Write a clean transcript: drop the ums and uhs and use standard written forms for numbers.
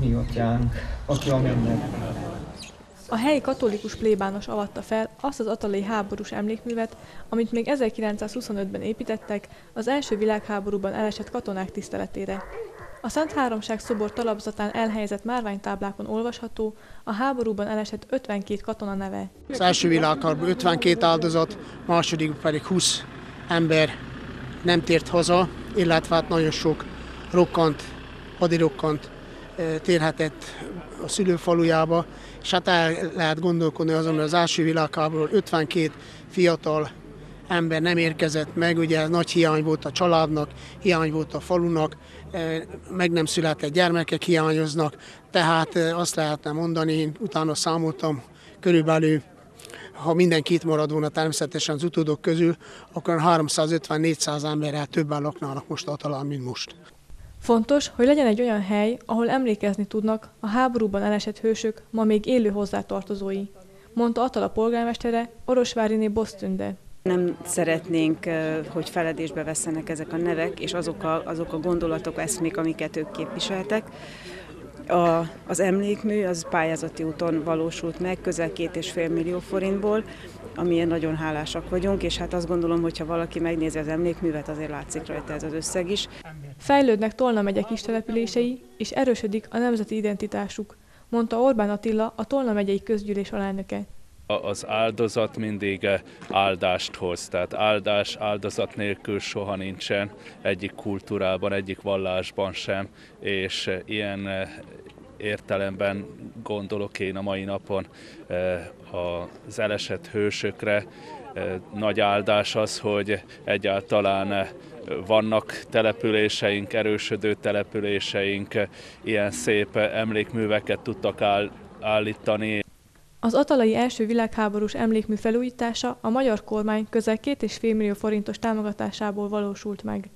mi atyánk, aki a mennyekben. A helyi katolikus plébános avatta fel azt az attalai háborús emlékművet, amit még 1925-ben építettek az első világháborúban elesett katonák tiszteletére. A Szent Háromság szobor talapzatán elhelyezett márványtáblákon olvasható a háborúban elesett 52 katona neve. Az első világháború 52 áldozat, második pedig 20 ember nem tért haza, illetve hát nagyon sok rokkant, hadirokkant térhetett a szülőfalujába, és hát el lehet gondolkodni azon, hogy az első világháborúból 52 fiatal ember nem érkezett meg, ugye ez nagy hiány volt a családnak, hiány volt a falunak, meg nem született gyermekek hiányoznak, tehát azt lehetne mondani, én utána számoltam, körülbelül, ha mindenki itt marad volna természetesen az utódok közül, akkor 350-400 emberrel többen laknának most Attalán, mint most. Fontos, hogy legyen egy olyan hely, ahol emlékezni tudnak a háborúban elesett hősök ma még élő hozzátartozói, mondta Attala polgármestere, Orosváryné Bosztünde. Nem szeretnénk, hogy feledésbe vesszenek ezek a nevek és azok a gondolatok, eszmék, amiket ők képviseltek. Az emlékmű az pályázati úton valósult meg, közel 2,5 millió forintból, amiért nagyon hálásak vagyunk, és hát azt gondolom, hogy ha valaki megnézi az emlékművet, azért látszik rajta ez az összeg is. Fejlődnek Tolna megye kis települései, és erősödik a nemzeti identitásuk, mondta Orbán Attila, a Tolna megyei közgyűlés alelnöke. Az áldozat mindig áldást hoz, tehát áldozat nélkül soha nincsen egyik kultúrában, egyik vallásban sem, és ilyen értelemben gondolok én a mai napon az elesett hősökre. Nagy áldás az, hogy egyáltalán vannak településeink, erősödő településeink, ilyen szép emlékműveket tudtak állítani. Az attalai első világháborús emlékmű felújítása a magyar kormány közel 2,5 millió forintos támogatásából valósult meg.